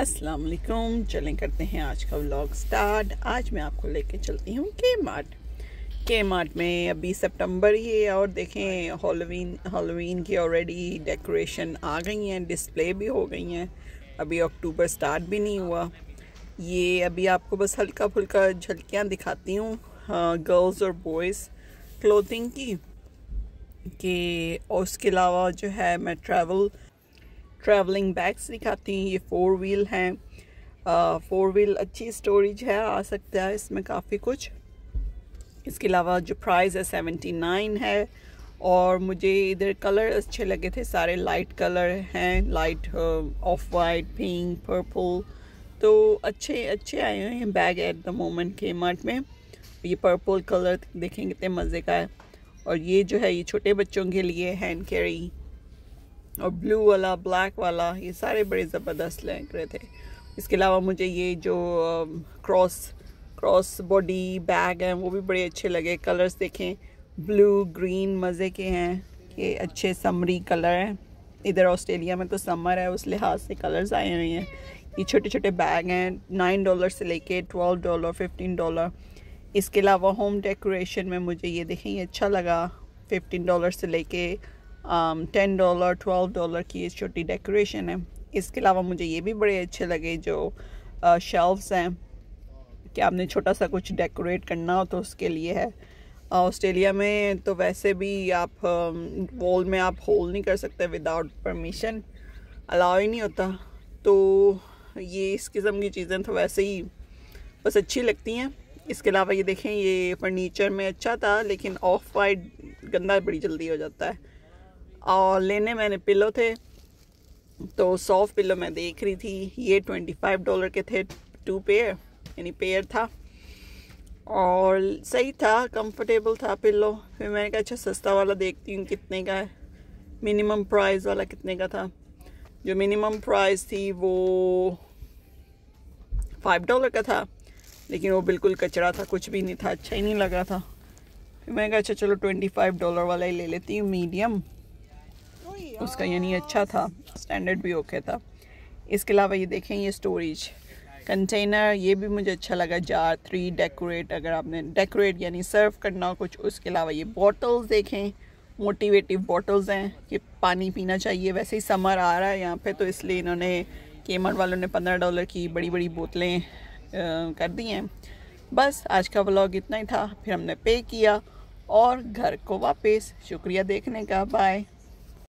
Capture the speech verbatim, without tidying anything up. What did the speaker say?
अस्सलाम वालेकुम। चलें करते हैं आज का व्लॉग स्टार्ट। आज मैं आपको लेके चलती हूँ केमार्ट। केमार्ट में अभी सितंबर ही है और देखें हॉलोवीन हॉलोवीन की ऑलरेडी डेकोरेशन आ गई हैं, डिस्प्ले भी हो गई हैं। अभी अक्टूबर स्टार्ट भी नहीं हुआ। ये अभी आपको बस हल्का फुल्का झलकियाँ दिखाती हूँ गर्ल्स और बॉयज़ क्लोथिंग की कि, और उसके अलावा जो है मैं ट्रैवल ट्रैवलिंग बैग्स दिखाती हूँ। ये फ़ोर व्हील हैं, फ़ोर व्हील अच्छी स्टोरेज है, आ सकता है इसमें काफ़ी कुछ। इसके अलावा जो प्राइस है सेवेंटी नाइन है। और मुझे इधर कलर अच्छे लगे थे, सारे लाइट कलर हैं, light off white, pink, purple, तो अच्छे अच्छे आए हुए हैं bag at the moment Kmart में। ये पर्पल कलर देखें कितने मज़े का है। और ये जो है ये छोटे बच्चों के लिए हैंड कैरी, और ब्लू वाला, ब्लैक वाला, ये सारे बड़े ज़बरदस्त लग रहे थे। इसके अलावा मुझे ये जो क्रॉस क्रॉस बॉडी बैग हैं वो भी बड़े अच्छे लगे। कलर्स देखें ब्लू ग्रीन मज़े के हैं, ये अच्छे समरी कलर हैं। इधर ऑस्ट्रेलिया में तो समर है, उस लिहाज से कलर्स आए हुए हैं। ये छोटे छोटे बैग हैं, नाइन डॉलर से लेके ट्वेल्व डॉलर, फिफ्टीन डॉलर। इसके अलावा होम डेकोरेशन में मुझे ये देखें ये अच्छा लगा, फिफ्टीन डॉलर से लेके टेन डॉलर ट्वेल्व डॉलर की ये छोटी डेकोरेशन है। इसके अलावा मुझे ये भी बड़े अच्छे लगे जो शेल्व्स हैं कि आपने छोटा सा कुछ डेकोरेट करना हो तो उसके लिए है। ऑस्ट्रेलिया में तो वैसे भी आप वॉल में आप होल नहीं कर सकते, विदाउट परमिशन अलाउ ही नहीं होता, तो ये इस किस्म की चीज़ें तो वैसे ही बस अच्छी लगती हैं। इसके अलावा ये देखें ये फर्नीचर में अच्छा था, लेकिन ऑफ वाइट गंदा बड़ी जल्दी हो जाता है। और लेने मैंने पिलो थे, तो सॉफ्ट पिलो मैं देख रही थी, ये ट्वेंटी फाइव डॉलर के थे, टू पेयर यानी पेयर था, और सही था, कंफर्टेबल था पिलो। फिर मैंने कहा अच्छा सस्ता वाला देखती हूँ कितने का है, मिनिमम प्राइस वाला कितने का था। जो मिनिमम प्राइस थी वो फाइव डॉलर का था, लेकिन वो बिल्कुल कचरा था, कुछ भी नहीं था, अच्छा ही नहीं लगा था। फिर मैंने कहा अच्छा चलो ट्वेंटी फाइव डॉलर वाला ही ले लेती हूँ, मीडियम उसका यानी अच्छा था, स्टैंडर्ड भी ओके था। इसके अलावा ये देखें ये स्टोरेज कंटेनर, ये भी मुझे अच्छा लगा, जार थ्री डेकोरेट, अगर आपने डेकोरेट यानी सर्व करना हो कुछ। उसके अलावा ये बॉटल्स देखें, मोटिवेटिव बॉटल्स हैं कि पानी पीना चाहिए, वैसे ही समर आ रहा है यहाँ पे, तो इसलिए इन्होंने केमार्ट वालों ने पंद्रह डॉलर की बड़ी बड़ी बोतलें कर दी हैं। बस आज का व्लॉग इतना ही था, फिर हमने पे किया और घर को वापस। शुक्रिया देखने का, बाय।